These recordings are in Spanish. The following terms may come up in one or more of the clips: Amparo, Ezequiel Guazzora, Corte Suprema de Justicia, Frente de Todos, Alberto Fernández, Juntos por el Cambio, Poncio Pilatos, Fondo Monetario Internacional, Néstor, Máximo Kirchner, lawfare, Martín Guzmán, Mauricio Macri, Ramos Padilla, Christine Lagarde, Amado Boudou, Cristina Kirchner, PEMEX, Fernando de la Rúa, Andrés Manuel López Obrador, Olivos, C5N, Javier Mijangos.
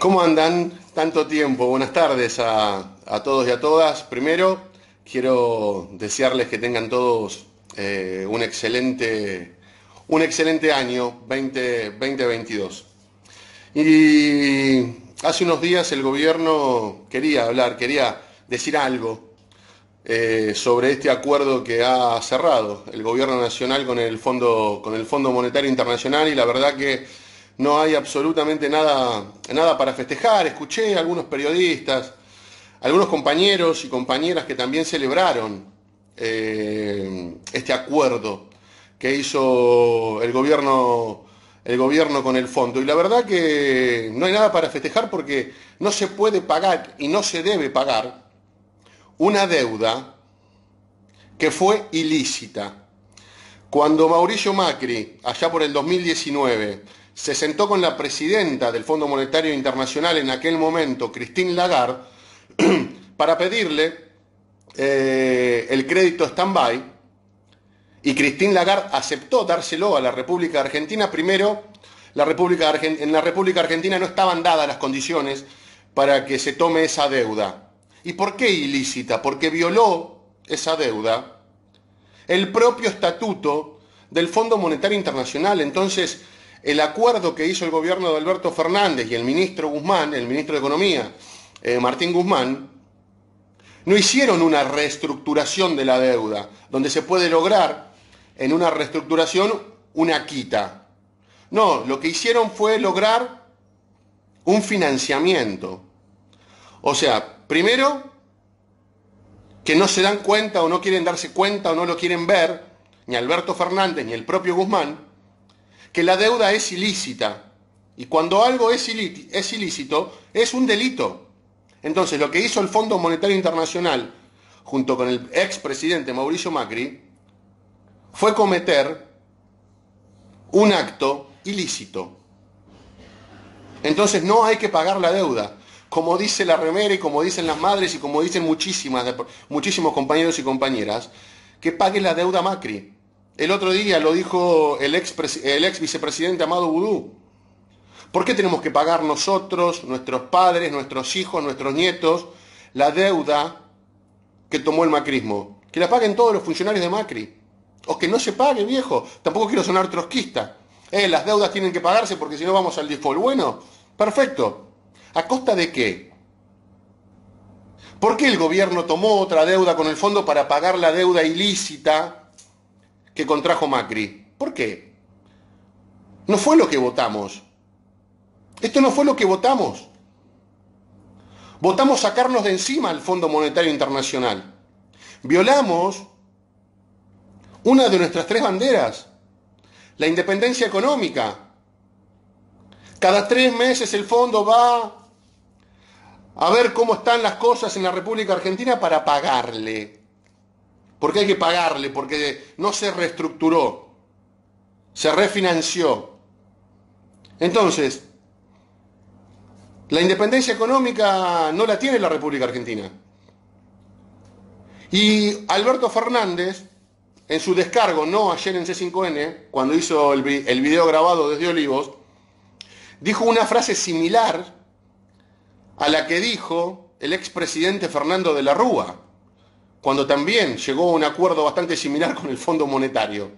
¿Cómo andan? Tanto tiempo. Buenas tardes a todos y a todas. Primero, quiero desearles que tengan todos un excelente año 2022. Y hace unos días el gobierno quería decir algo sobre este acuerdo que ha cerrado el gobierno nacional con el Fondo Monetario Internacional, y la verdad que no hay absolutamente nada para festejar. Escuché a algunos periodistas, algunos compañeros y compañeras que también celebraron este acuerdo que hizo el gobierno con el fondo. Y la verdad que no hay nada para festejar, porque no se puede pagar y no se debe pagar una deuda que fue ilícita. Cuando Mauricio Macri, allá por el 2019, se sentó con la presidenta del Fondo Monetario Internacional en aquel momento, Christine Lagarde, para pedirle el crédito stand-by, y Christine Lagarde aceptó dárselo a la República Argentina. Primero, en la República Argentina no estaban dadas las condiciones para que se tome esa deuda. ¿Y por qué ilícita? Porque violó esa deuda el propio estatuto del Fondo Monetario Internacional. Entonces, el acuerdo que hizo el gobierno de Alberto Fernández y el ministro Guzmán, el ministro de Economía, Martín Guzmán, no hicieron una reestructuración de la deuda, donde se puede lograr en una reestructuración una quita. No, lo que hicieron fue lograr un financiamiento. O sea, primero, que no se dan cuenta o no quieren darse cuenta o no lo quieren ver, ni Alberto Fernández ni el propio Guzmán, que la deuda es ilícita. Y cuando algo es ilícito, es un delito. Entonces, lo que hizo el Fondo Monetario Internacional, junto con el expresidente Mauricio Macri, fue cometer un acto ilícito. Entonces no hay que pagar la deuda, como dice la remera y como dicen las madres y como dicen muchísimos compañeros y compañeras, que pague la deuda Macri. El otro día lo dijo el ex vicepresidente Amado Boudou. ¿Por qué tenemos que pagar nosotros, nuestros padres, nuestros hijos, nuestros nietos, la deuda que tomó el macrismo? Que la paguen todos los funcionarios de Macri. O que no se pague, viejo. Tampoco quiero sonar trotskista. Las deudas tienen que pagarse porque si no vamos al default. Bueno, perfecto. ¿A costa de qué? ¿Por qué el gobierno tomó otra deuda con el fondo para pagar la deuda ilícita que contrajo Macri? ¿Por qué? No fue lo que votamos. Esto no fue lo que votamos. Votamos sacarnos de encima al Fondo Monetario Internacional. Violamos una de nuestras tres banderas, la independencia económica. Cada 3 meses el fondo va a ver cómo están las cosas en la República Argentina para pagarle. ¿Por qué hay que pagarle? Porque no se reestructuró, se refinanció. Entonces, la independencia económica no la tiene la República Argentina. Y Alberto Fernández, en su descargo, no ayer en C5N, cuando hizo el video grabado desde Olivos, dijo una frase similar a la que dijo el expresidente Fernando de la Rúa, cuando también llegó a un acuerdo bastante similar con el Fondo Monetario.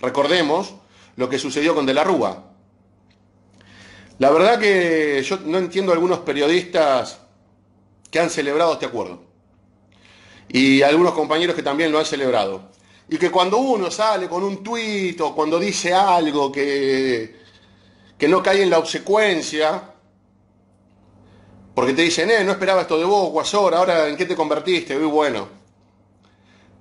Recordemos lo que sucedió con de la Rúa. La verdad que yo no entiendo a algunos periodistas que han celebrado este acuerdo, y a algunos compañeros que también lo han celebrado. Y que cuando uno sale con un tuit o cuando dice algo que no cae en la obsecuencia, porque te dicen, no esperaba esto de vos, Guazzora, ahora en qué te convertiste. Y bueno,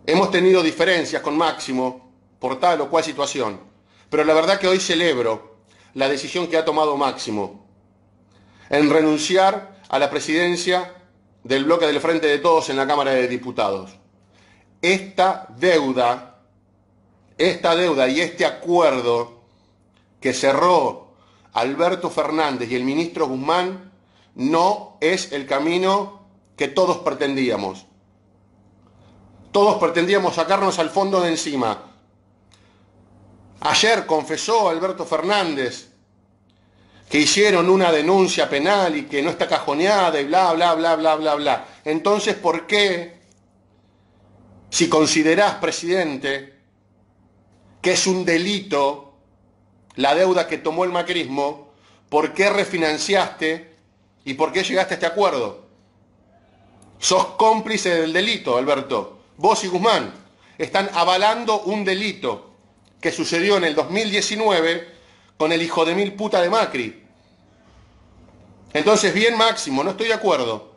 hemos tenido diferencias con Máximo por tal o cual situación, pero la verdad que hoy celebro la decisión que ha tomado Máximo en renunciar a la presidencia del bloque del Frente de Todos en la Cámara de Diputados. Esta deuda y este acuerdo que cerró Alberto Fernández y el ministro Guzmán no es el camino que todos pretendíamos. Todos pretendíamos sacarnos al fondo de encima. Ayer confesó Alberto Fernández que hicieron una denuncia penal y que no está cajoneada y bla, bla, bla, bla, bla, bla. Entonces, ¿por qué, si considerás, presidente, que es un delito la deuda que tomó el macrismo, por qué refinanciaste y por qué llegaste a este acuerdo? Sos cómplice del delito, Alberto. Vos y Guzmán están avalando un delito que sucedió en el 2019 con el hijo de mil puta de Macri. Entonces, bien, Máximo, no estoy de acuerdo.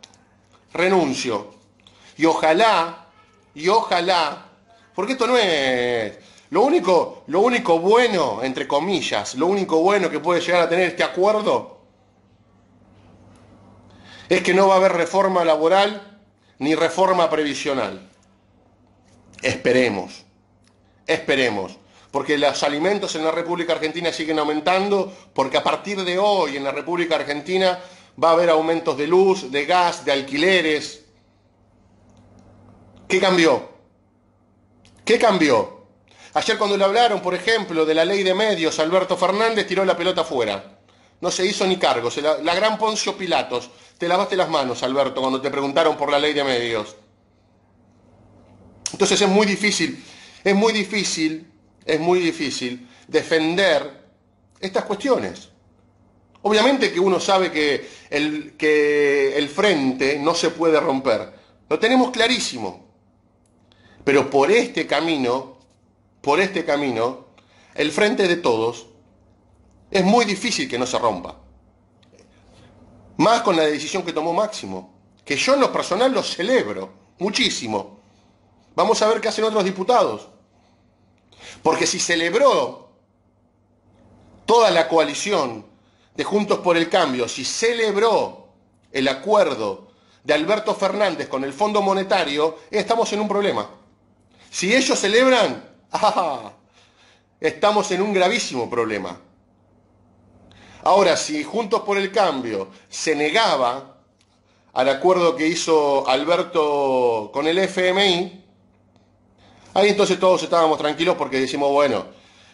Renuncio. Y ojalá, porque esto no es... Lo único bueno, entre comillas, lo único bueno que puede llegar a tener este acuerdo es que no va a haber reforma laboral ni reforma previsional. Esperemos, porque los alimentos en la República Argentina siguen aumentando, porque a partir de hoy en la República Argentina va a haber aumentos de luz, de gas, de alquileres. ¿Qué cambió? Ayer cuando le hablaron, por ejemplo, de la ley de medios, Alberto Fernández tiró la pelota afuera. No se hizo ni cargo. La gran Poncio Pilatos. Te lavaste las manos, Alberto, cuando te preguntaron por la ley de medios. Entonces es muy difícil defender estas cuestiones. Obviamente que uno sabe que el frente no se puede romper. Lo tenemos clarísimo. Pero por este camino, el Frente de Todos es muy difícil que no se rompa. Más con la decisión que tomó Máximo, que yo en lo personal lo celebro muchísimo. Vamos a ver qué hacen otros diputados. Porque si celebró toda la coalición de Juntos por el Cambio, si celebró el acuerdo de Alberto Fernández con el Fondo Monetario, estamos en un problema. Si ellos celebran, estamos en un gravísimo problema. Ahora, si Juntos por el Cambio se negaba al acuerdo que hizo Alberto con el FMI, ahí entonces todos estábamos tranquilos porque decimos, bueno,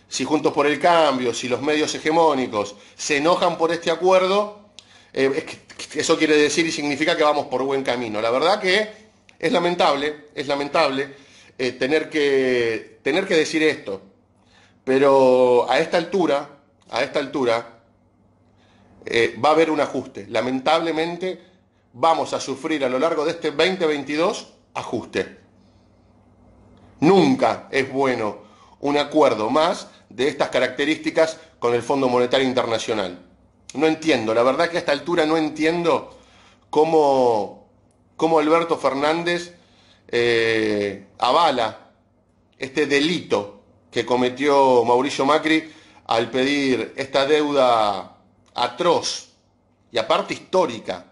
si Juntos por el Cambio, si los medios hegemónicos se enojan por este acuerdo, eso quiere decir y significa que vamos por buen camino. La verdad que es lamentable tener que decir esto, pero a esta altura va a haber un ajuste. Lamentablemente vamos a sufrir a lo largo de este 2022 ajuste. Nunca es bueno un acuerdo más de estas características con el Fondo Monetario Internacional. No entiendo, la verdad que a esta altura no entiendo cómo Alberto Fernández avala este delito que cometió Mauricio Macri al pedir esta deuda atroz y aparte histórica.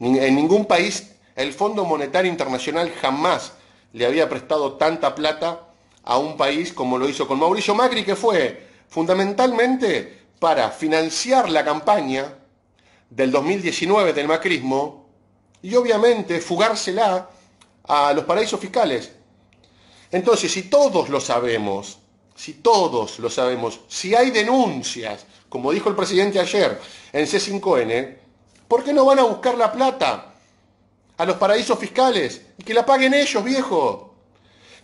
En ningún país el Fondo Monetario Internacional jamás le había prestado tanta plata a un país como lo hizo con Mauricio Macri, que fue fundamentalmente para financiar la campaña del 2019 del macrismo y obviamente fugársela a los paraísos fiscales. Entonces, si todos lo sabemos, si hay denuncias, como dijo el presidente ayer en C5N, ¿por qué no van a buscar la plata a los paraísos fiscales? Que la paguen ellos, viejo.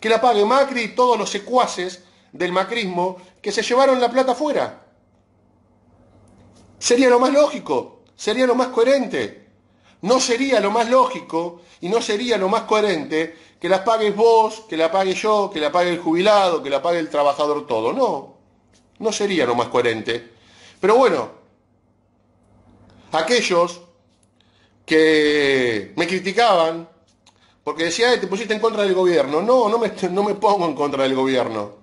Que la pague Macri y todos los secuaces del macrismo que se llevaron la plata afuera. Sería lo más lógico, sería lo más coherente. No sería lo más lógico y no sería lo más coherente que la pagues vos, que la pague yo, que la pague el jubilado, que la pague el trabajador todo. No, no sería lo más coherente. Pero bueno, aquellos que me criticaban porque decían, te pusiste en contra del gobierno. No me pongo en contra del gobierno.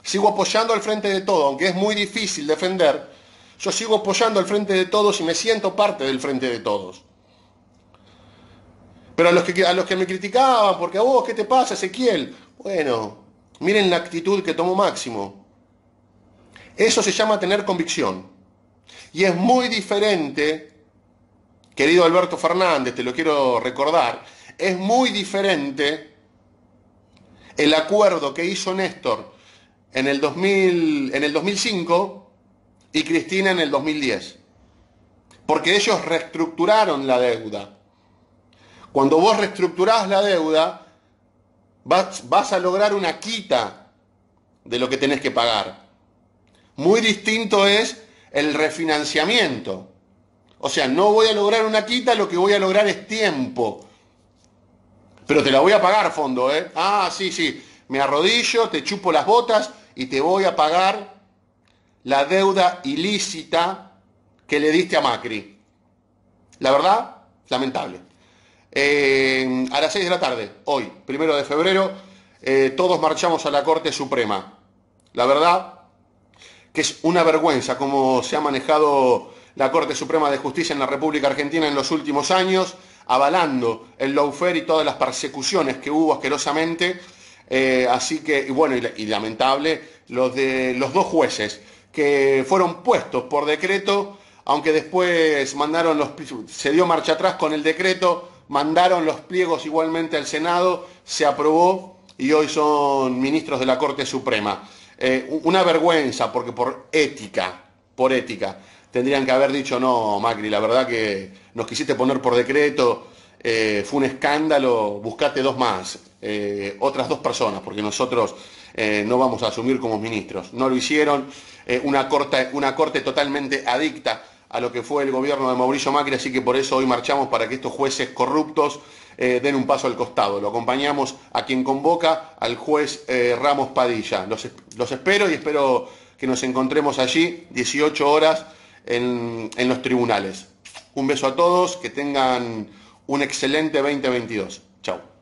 Sigo apoyando al Frente de Todos, aunque es muy difícil defender. Yo sigo apoyando al Frente de Todos y me siento parte del Frente de Todos. Pero a los que me criticaban, porque a vos, ¿qué te pasa, Ezequiel? Bueno, miren la actitud que tomó Máximo. Eso se llama tener convicción. Y es muy diferente, querido Alberto Fernández, te lo quiero recordar, es muy diferente el acuerdo que hizo Néstor en el 2005... y Cristina en el 2010. porque ellos reestructuraron la deuda. Cuando vos reestructurás la deuda, vas a lograr una quita de lo que tenés que pagar. Muy distinto es el refinanciamiento. O sea, no voy a lograr una quita, lo que voy a lograr es tiempo. Pero te la voy a pagar, fondo, ¿eh? Ah, sí, sí, me arrodillo, te chupo las botas y te voy a pagar la deuda ilícita que le diste a Macri. La verdad, lamentable. A las 6 de la tarde, hoy, 1 de febrero, todos marchamos a la Corte Suprema. La verdad que es una vergüenza cómo se ha manejado la Corte Suprema de Justicia en la República Argentina en los últimos años, avalando el lawfare y todas las persecuciones que hubo asquerosamente. Así que, bueno, y lamentable, los dos jueces que fueron puestos por decreto, aunque después mandaron se dio marcha atrás con el decreto, mandaron los pliegos igualmente al Senado, se aprobó y hoy son ministros de la Corte Suprema. Una vergüenza, porque por ética, tendrían que haber dicho: no, Macri, la verdad que nos quisiste poner por decreto, fue un escándalo, buscate dos más, otras dos personas, porque nosotros no vamos a asumir como ministros. No lo hicieron. Una corte totalmente adicta a lo que fue el gobierno de Mauricio Macri, así que por eso hoy marchamos, para que estos jueces corruptos den un paso al costado. Lo acompañamos a quien convoca, al juez Ramos Padilla. Los espero y espero que nos encontremos allí 18 horas en los tribunales. Un beso a todos, que tengan un excelente 2022. Chau.